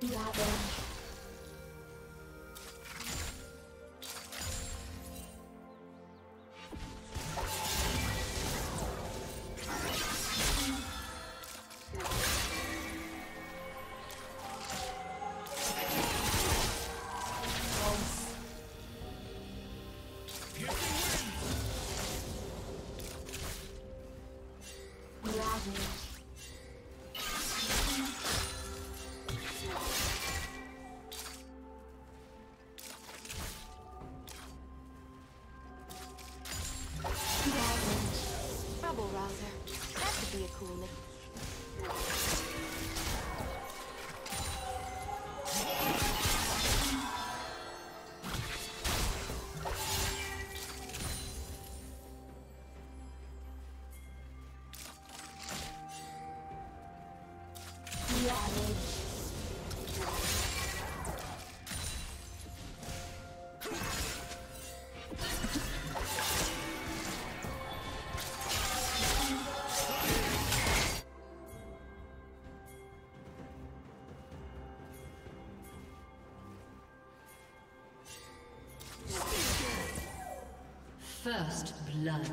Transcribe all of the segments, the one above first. Lavage. First blood.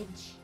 edge.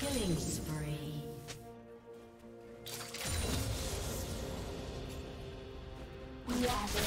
Killing spree. Ravage.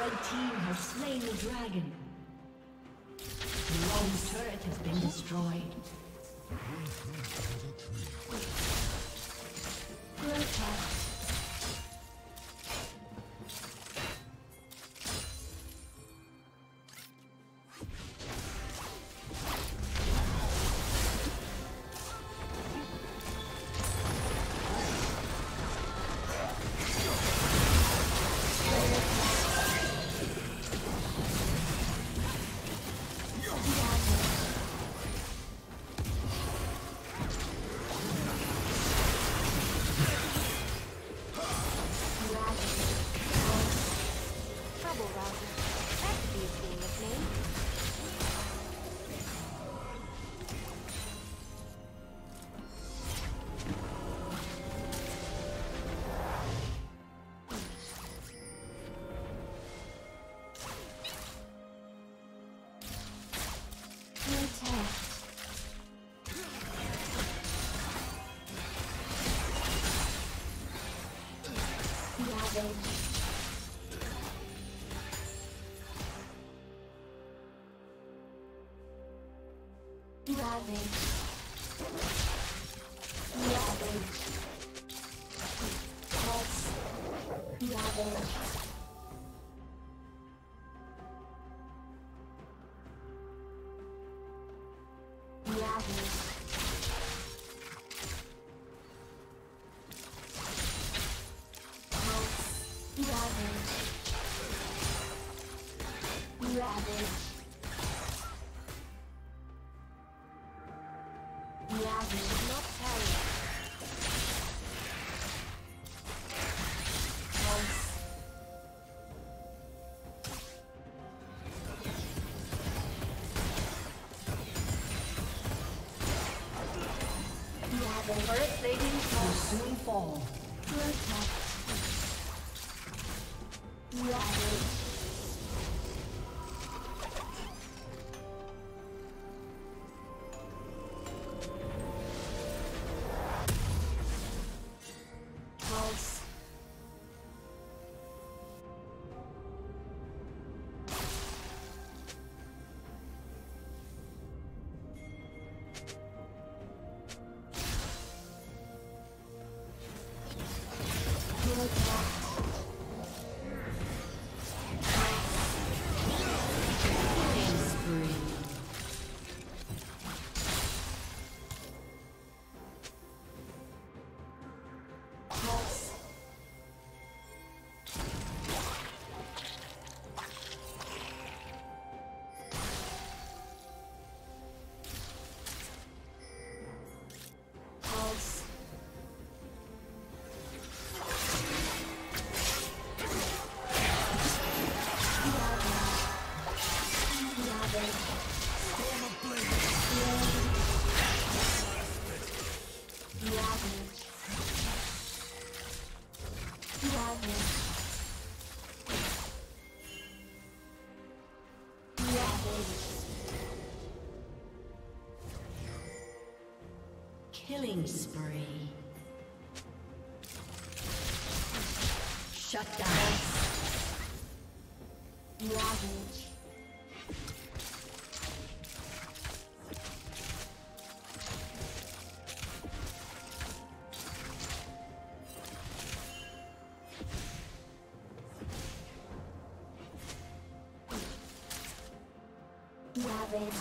Red team has slain the dragon. Blue team's turret has been destroyed. The turret plating will soon fall. Killing spree. Shut down. Ravage. Ravage.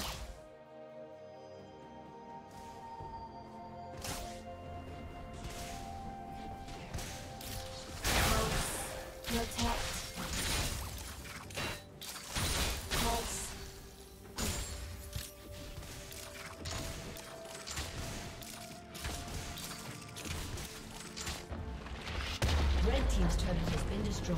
Team's turret has been destroyed.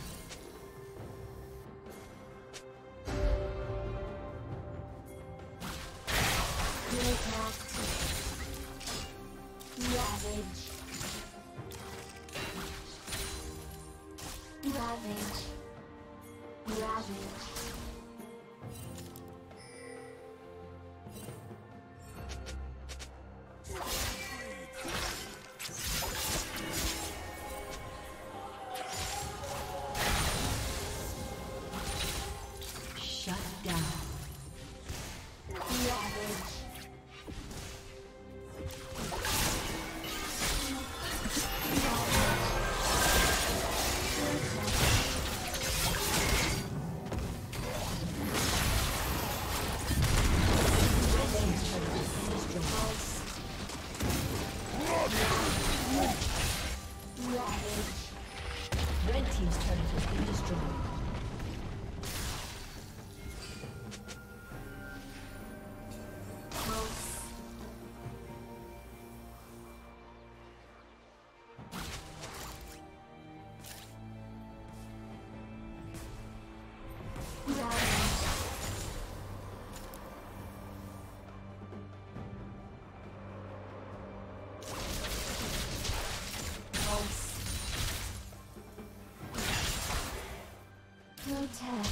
Protect.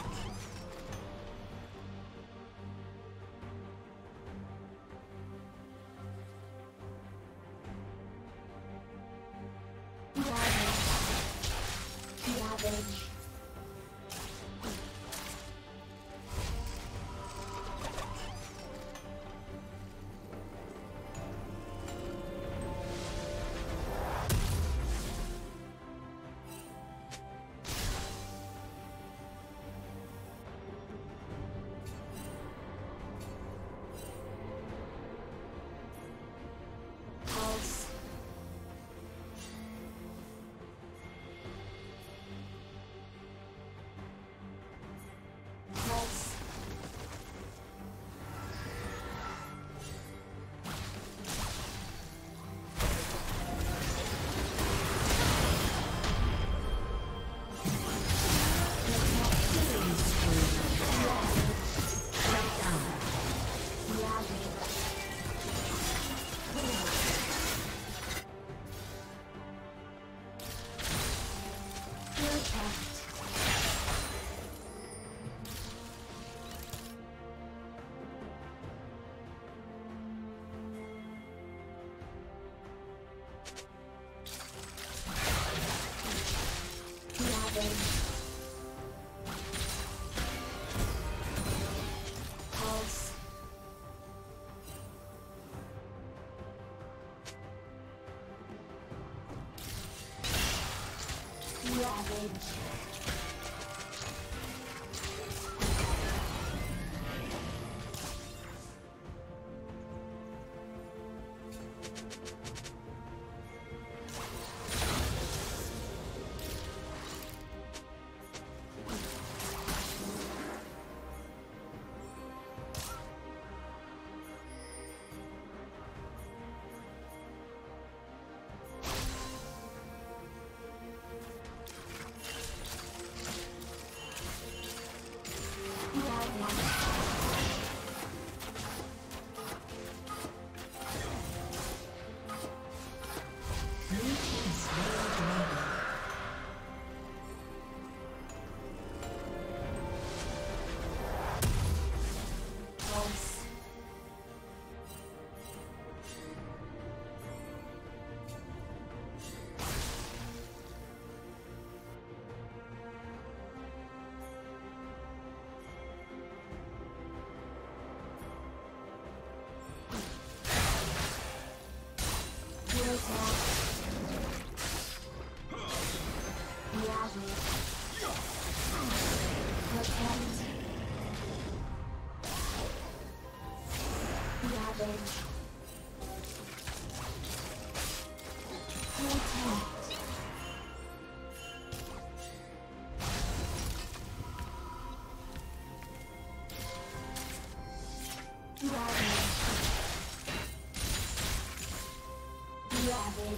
Ravage.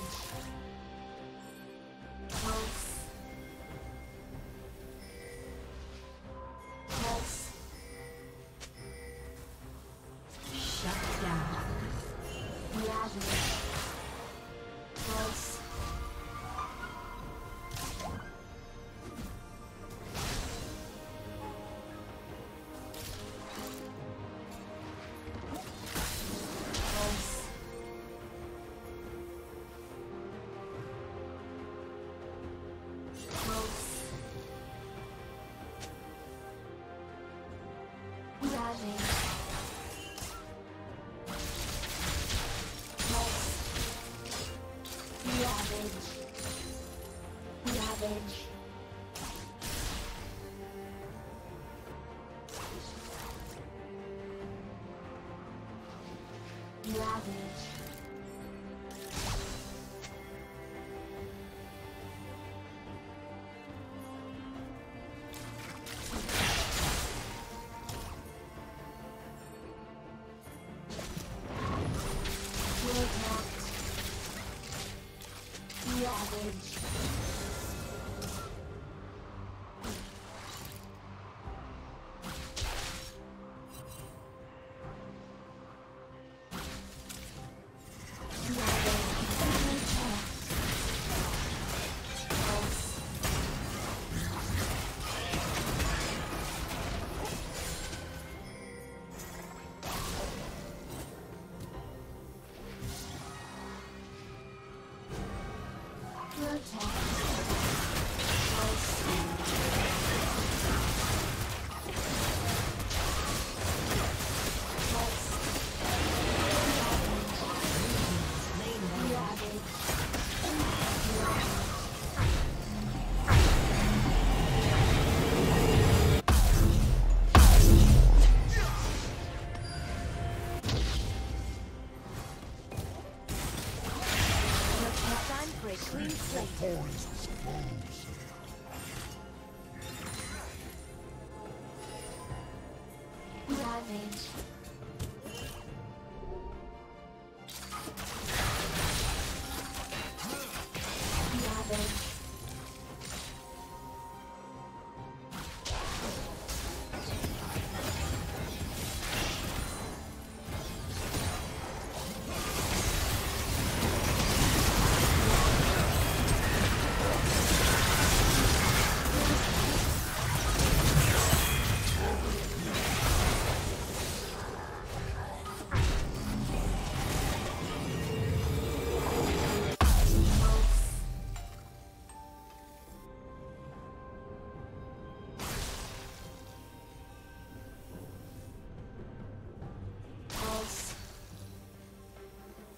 Ravage.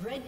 Red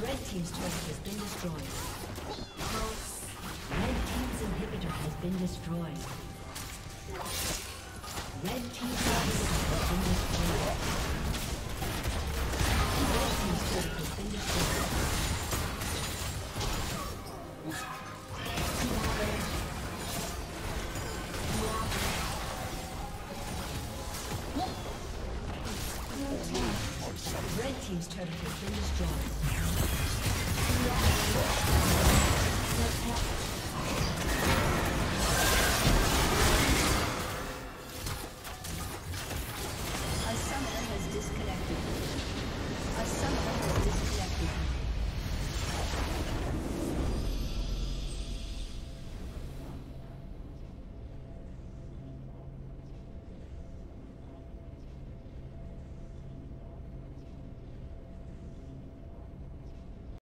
Red team's turret has been destroyed. Red team's inhibitor has been destroyed. Red team's inhibitor has been destroyed. Red team's turret has been destroyed. Red team's turret has been destroyed.